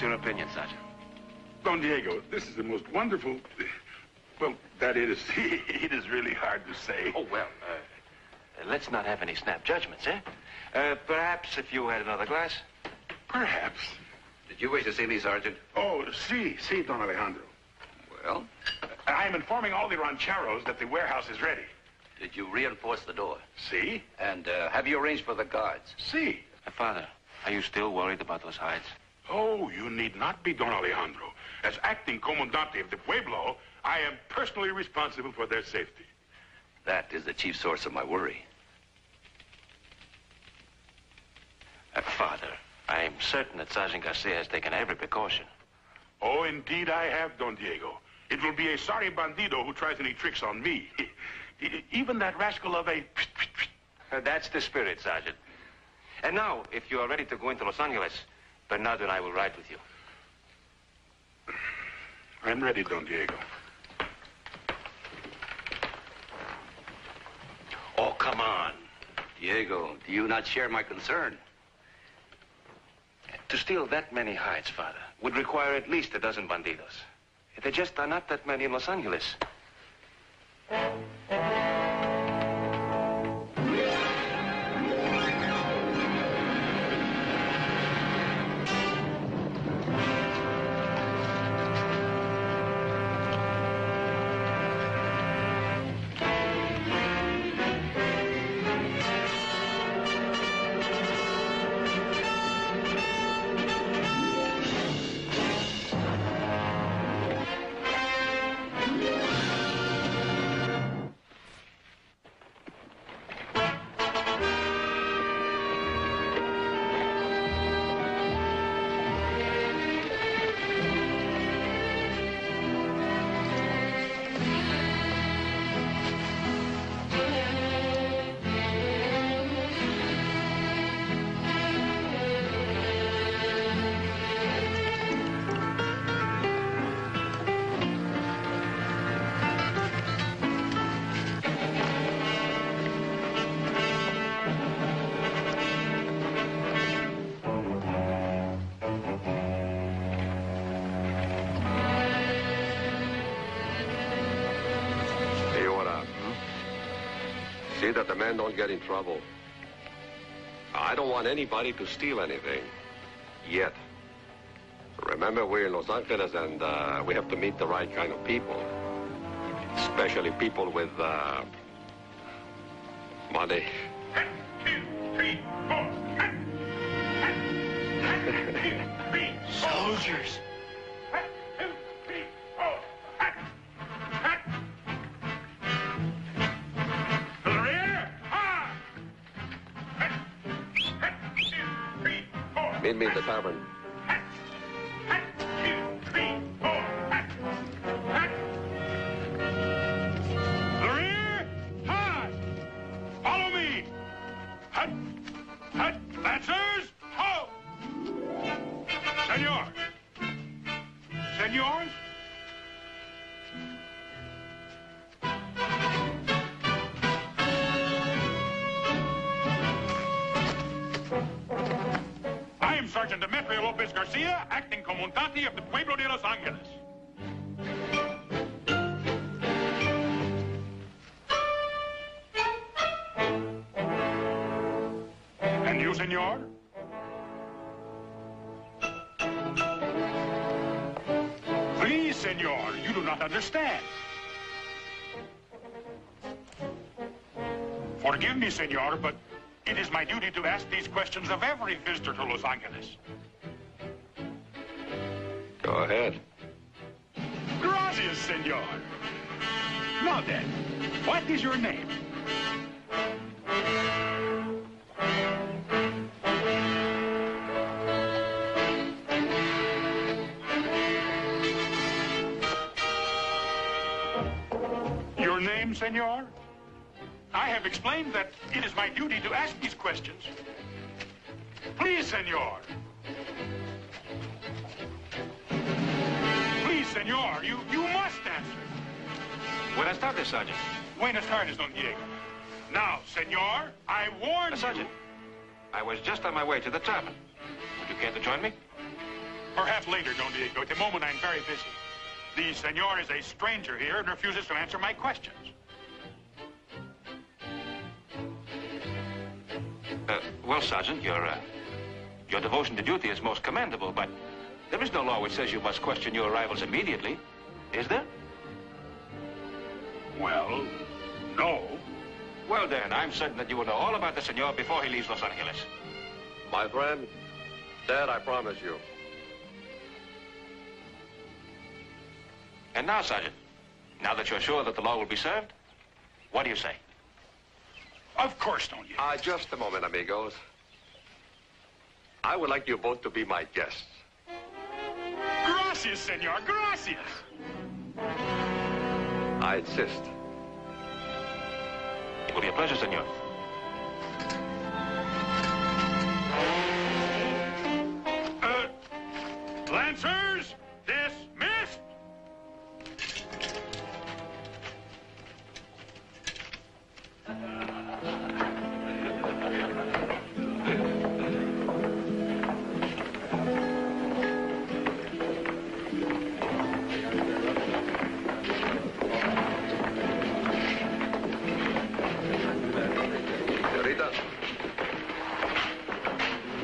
What's your opinion, Sergeant? Don Diego, this is the most wonderful... Well, that is, it is really hard to say. Oh, well, let's not have any snap judgments, eh? Perhaps if you had another glass? Perhaps. Did you wish to see me, Sergeant? Oh, si, Don Alejandro. Well? I am informing all the rancheros that the warehouse is ready. Did you reinforce the door? Si. And have you arranged for the guards? Si. Father, are you still worried about those hides? Oh, you need not be, Don Alejandro. As acting comandante of the Pueblo, I am personally responsible for their safety. That is the chief source of my worry. Father, I am certain that Sergeant Garcia has taken every precaution. Oh, indeed I have, Don Diego. It will be a sorry bandido who tries any tricks on me. Even that rascal of a... That's the spirit, Sergeant. And now, if you are ready to go into Los Angeles, Bernardo and I will ride with you. I'm ready, Don Diego. Oh, come on. Diego, do you not share my concern? To steal that many hides, Father, would require at least 12 bandidos. There just are not that many in Los Angeles. See that the men don't get in trouble. I don't want anybody to steal anything. Yet. Remember, we're in Los Angeles and we have to meet the right kind of people. Especially people with money. 1, 2, 3, 4. 1, 2, 3, 4. Soldiers. Meet me in the tavern. 1, 2, 3, 4. The rear, hard. Follow me. Lancers, ho! Senor. Senors. Sergeant Demetrio Lopez Garcia, acting comandante of the Pueblo de Los Angeles. And you, senor? Please, senor, you do not understand. Forgive me, senor, but... it is my duty to ask these questions of every visitor to Los Angeles. Go ahead. Gracias, senor. Now then, what is your name? Your name, senor? I have explained that it is my duty to ask these questions. Please, senor. Please, senor, you must answer. Buenas tardes, Sergeant. Buenas tardes, Don Diego. Now, senor, I warn you... Sergeant, I was just on my way to the tavern. Would you care to join me? Perhaps later, Don Diego. At the moment, I'm very busy. The senor is a stranger here and refuses to answer my questions. Well, Sergeant, your devotion to duty is most commendable, but there is no law which says you must question your rivals immediately, is there? Well, no. Well, then, I'm certain that you will know all about the senor before he leaves Los Angeles. My friend, that I promise you. And now, Sergeant, now that you're sure that the law will be served, what do you say? Of course, don't you? Just a moment, amigos. I would like you both to be my guests. Gracias, senor, gracias. I insist. It will be a pleasure, senor. Lancers, dismissed! Señorita,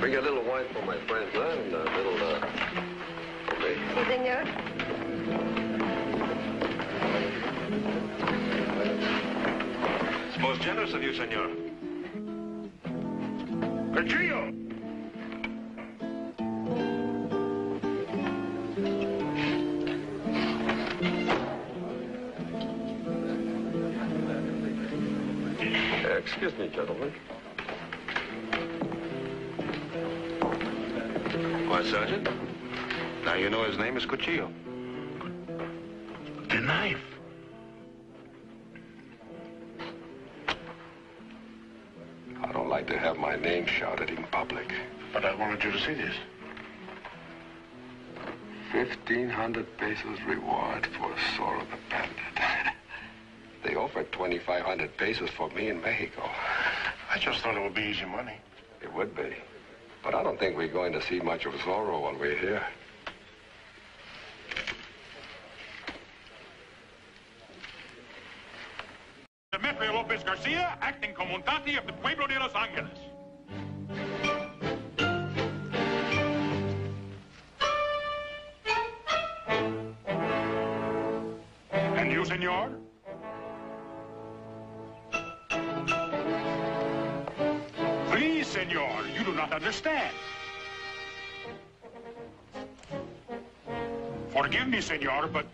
bring a little wine for my friend, huh? And a little, Sí, señor. It's most generous of you, señor. Cuchillo! Excuse me, gentlemen. Why, Sergeant? Now you know his name is Cuchillo. The knife. I don't like to have my name shouted in public. But I wanted you to see this. 1,500 pesos reward for Sora the bandit. They offered 2,500 pesos for me in Mexico. I just thought it would be easy money. It would be. But I don't think we're going to see much of Zorro while we're here. Demetrio Lopez Garcia, acting comandante of the Pueblo de Los Angeles. And you, senor? Please, senor, you do not understand. Forgive me, senor, but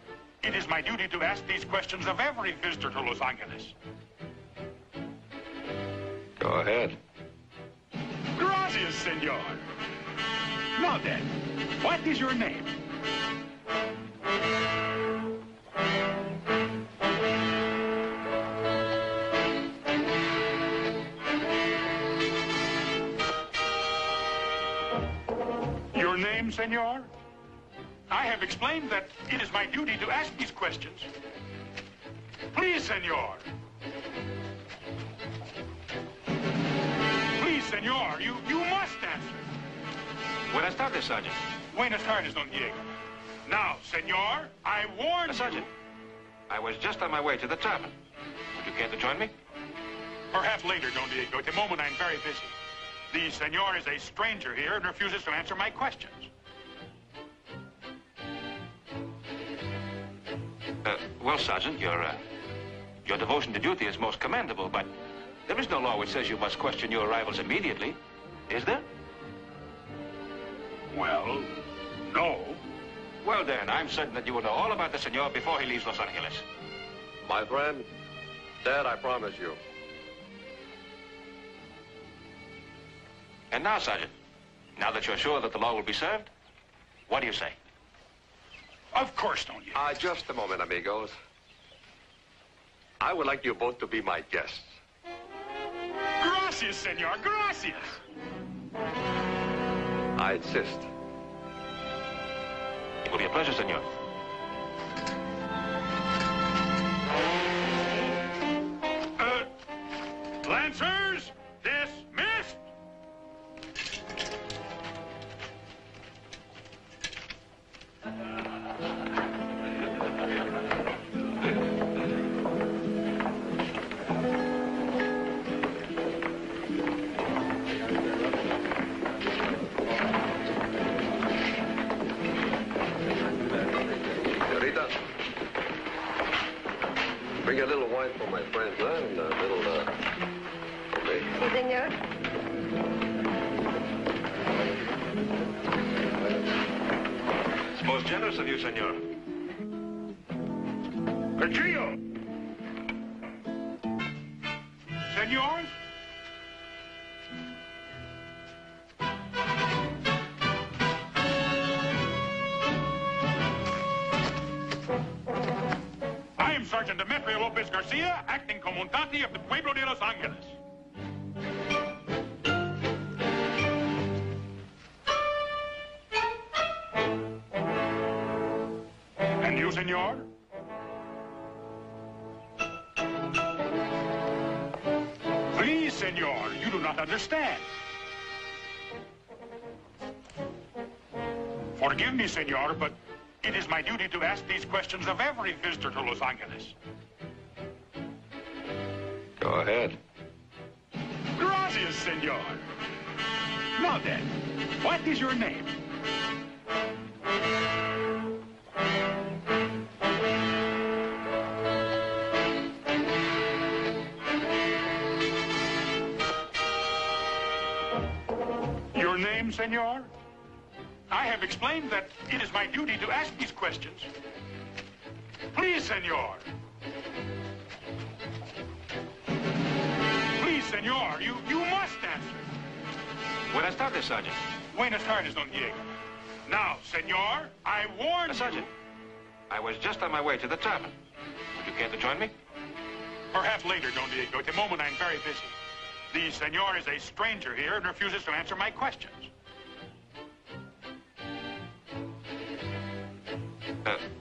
it is my duty to ask these questions of every visitor to Los Angeles. Go ahead. Gracias, senor. Now then, what is your name? Your name, senor? I have explained that it is my duty to ask these questions. Please, senor. Please, senor, you must answer. Buenas tardes, Sergeant. Buenas tardes, Don Diego. Now, senor, I warn you... Sergeant, I was just on my way to the tavern. Would you care to join me? Perhaps later, Don Diego. At the moment, I'm very busy. The senor is a stranger here and refuses to answer my questions. Well, Sergeant, your devotion to duty is most commendable, but there is no law which says you must question your rivals immediately, is there? Well, no. Well, then, I'm certain that you will know all about the senor before he leaves Los Angeles. My friend, that I promise you. And now, Sergeant, now that you're sure that the law will be served, what do you say? Of course, don't you? Just a moment, amigos. I would like you both to be my guests. Gracias, senor, gracias. I insist. It will be a pleasure, senor. Lancers, dismissed! Bring a little wine for my friends, huh? And a little, okay. Sí, señor. It's most generous of you, señor. Cuchillo! Señor? Sergeant Demetrio Lopez Garcia, acting comandante of the Pueblo de Los Angeles. And you, senor? Please, senor, you do not understand. Forgive me, senor, but... it is my duty to ask these questions of every visitor to Los Angeles. Go ahead. Gracias, senor. Now then, what is your name? Your name, senor? I have explained that it is my duty to ask these questions. Please, senor. Please, senor, you must answer. Buenas tardes, Sergeant. Buenas tardes, Don Diego. Now, senor, I warn you... Sergeant, I was just on my way to the tavern. Would you care to join me? Perhaps later, Don Diego. At the moment, I'm very busy. The senor is a stranger here and refuses to answer my questions.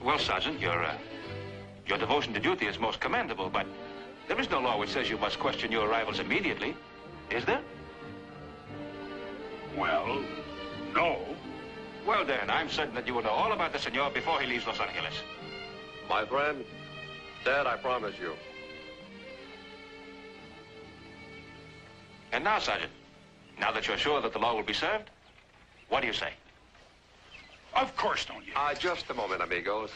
Well, Sergeant, your devotion to duty is most commendable, but there is no law which says you must question your rivals immediately, is there? Well, no. Well, then, I'm certain that you will know all about the senor before he leaves Los Angeles. My friend, that I promise you. And now, Sergeant, now that you're sure that the law will be served, what do you say? Of course, don't you? Just a moment, amigos.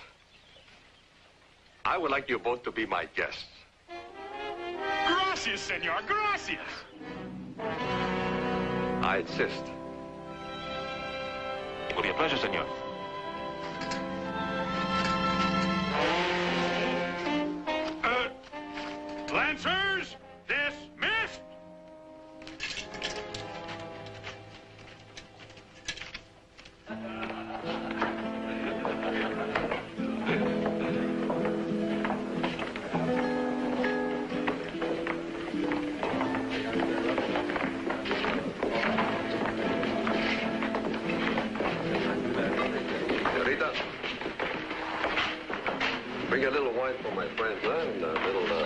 I would like you both to be my guests. Gracias, senor, gracias. I insist. It will be a pleasure, senor. Lancers, dismissed. Bring a little wine for my friends, huh? And a little,